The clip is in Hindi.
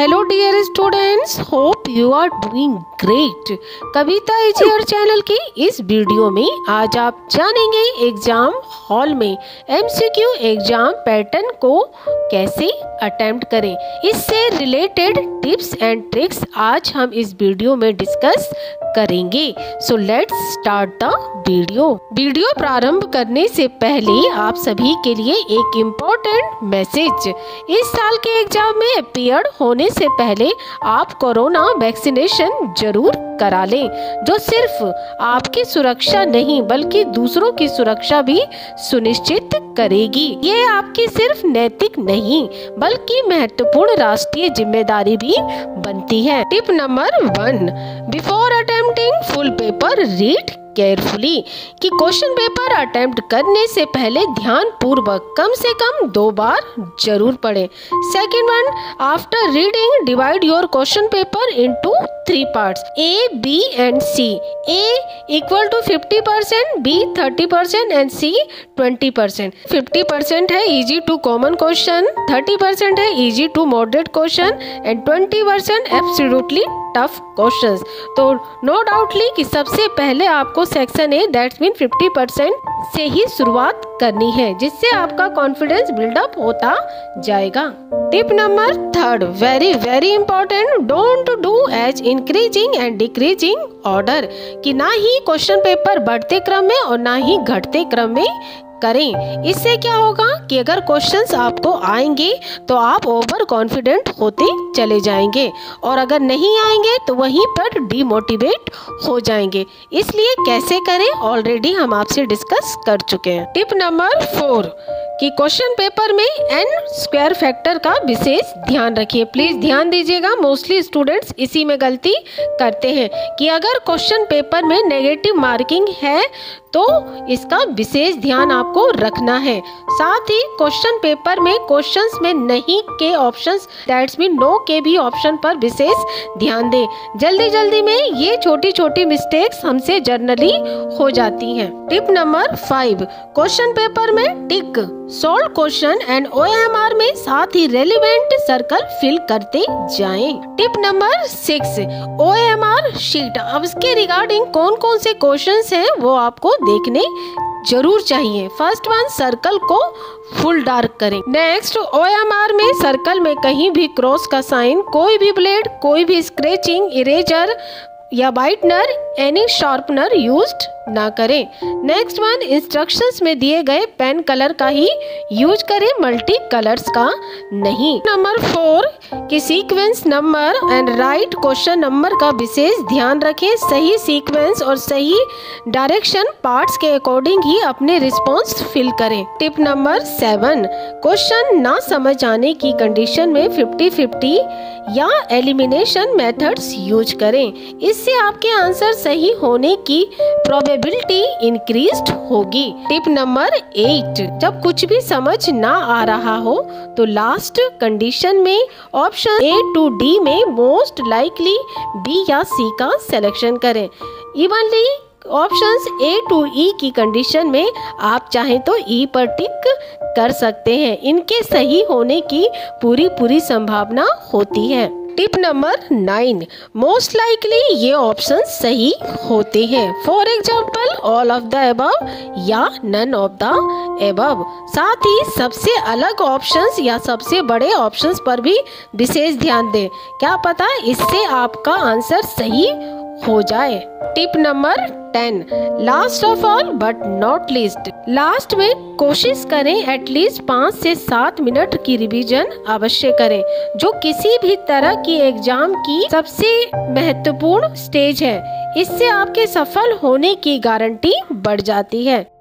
Hello dear students, hope you are doing great. Kavita HR channel की इस वीडियो में आज आप जानेंगे एग्जाम हॉल में एमसीक्यू एग्जाम पैटर्न को कैसे अटेम्प्ट करें, इससे रिलेटेड टिप्स एंड ट्रिक्स आज हम इस वीडियो में डिस्कस करेंगे। So let's start the video प्रारंभ करने से पहले आप सभी के लिए एक इम्पोर्टेंट मैसेज। इस साल के एग्जाम में अपीयर होने से पहले आप कोरोना वैक्सीनेशन जरूर करा लें, जो सिर्फ आपकी सुरक्षा नहीं बल्कि दूसरों की सुरक्षा भी सुनिश्चित करेगी। ये आपकी सिर्फ नैतिक नहीं बल्कि महत्वपूर्ण राष्ट्रीय जिम्मेदारी भी बनती है। Tip number 1, before attempting full paper read carefully कि क्वेश्चन पेपर अटेम्प्ट करने से पहले ध्यान पूर्वक कम से कम 2 बार जरूर पढ़ें। Second one, after reading divide your question paper into 3 parts A, B and C. A equal to 50%, B 30% and C 20%। 50% है इजी टू कॉमन क्वेश्चन, 30% है easy to moderate question and 20% absolutely tough questions. तो नो डाउटली कि सबसे पहले आपको सेक्शन ए दैट्स मीन 50% से ही शुरुआत करनी है, जिससे आपका कॉन्फिडेंस बिल्डअप होता जाएगा। Tip number 3, very very important, don't do as increasing and decreasing order कि ना ही क्वेश्चन पेपर बढ़ते क्रम में और ना ही घटते क्रम में करें। इससे क्या होगा कि अगर क्वेश्चंस आपको आएंगे तो आप ओवर कॉन्फिडेंट होते चले जाएंगे और अगर नहीं आएंगे तो वहीं पर डिमोटिवेट हो जाएंगे। इसलिए कैसे करें ऑलरेडी हम आपसे डिस्कस कर चुके हैं। टिप नंबर 4 कि क्वेश्चन पेपर में n² फैक्टर का विशेष ध्यान रखिए। प्लीज ध्यान दीजिएगा, मोस्टली स्टूडेंट्स इसी में गलती करते हैं कि अगर क्वेश्चन पेपर में नेगेटिव मार्किंग है तो इसका विशेष ध्यान आपको रखना है। साथ ही क्वेश्चन पेपर में क्वेश्चंस में नहीं के ऑप्शंस दैट्स मीन नो के भी ऑप्शन पर विशेष ध्यान दें। जल्दी जल्दी में ये छोटी छोटी मिस्टेक्स हमसे जनरली हो जाती हैं। टिप नंबर 5, क्वेश्चन पेपर में tick solve question and OMR में साथ ही रेलिवेंट सर्कल फिल करते जाएं। टिप नंबर 6, OMR शीट अब इसके रिगार्डिंग कौन कौन से क्वेश्चंस हैं वो आपको देखने जरूर चाहिए। फर्स्ट वन, सर्कल को फुल डार्क करें। नेक्स्ट, OMR में सर्कल में कहीं भी क्रॉस का साइन, कोई भी ब्लेड, कोई भी स्क्रेचिंग, इरेजर या व्हाइटनर, एनी शार्पनर यूज्ड ना करें। नेक्स्ट वन, इंस्ट्रक्शंस में दिए गए पेन कलर का ही यूज करें, मल्टी कलर्स का नहीं। नंबर 4 कि sequence number and right question number का विशेष ध्यान रखें। सही सीक्वेंस और सही डायरेक्शन पार्ट्स के अकॉर्डिंग ही अपने रिस्पॉन्स फिल करें। टिप नंबर 7, क्वेश्चन ना समझ आने की कंडीशन में 50-50 या एलिमिनेशन मेथड्स यूज करें। इससे आपके आंसर सही होने की प्रोबेबिलिटी इंक्रीज्ड होगी। टिप नंबर 8, जब कुछ भी समझ ना आ रहा हो तो लास्ट कंडीशन में ऑप्शन A to D में मोस्ट लाइकली B या C का सिलेक्शन करें। Evenly options A to E की कंडीशन में आप चाहें तो E पर टिक कर सकते हैं। इनके सही होने की पूरी संभावना होती है। टिप नंबर 9, मोस्ट लाइकली ये ऑप्शन सही होते हैं। For example all of the above या नन ऑफ द एबव। साथ ही सबसे अलग ऑप्शंस या सबसे बड़े ऑप्शंस पर भी विशेष ध्यान दें, क्या पता इससे आपका आंसर सही हो जाए। Tip number 10, last of all but not least, last में कोशिश करें एटलीस्ट 5 से 7 मिनट की रिवीजन अवश्य करें, जो किसी भी तरह की एग्जाम की सबसे महत्वपूर्ण स्टेज है। इससे आपके सफल होने की गारंटी बढ़ जाती है।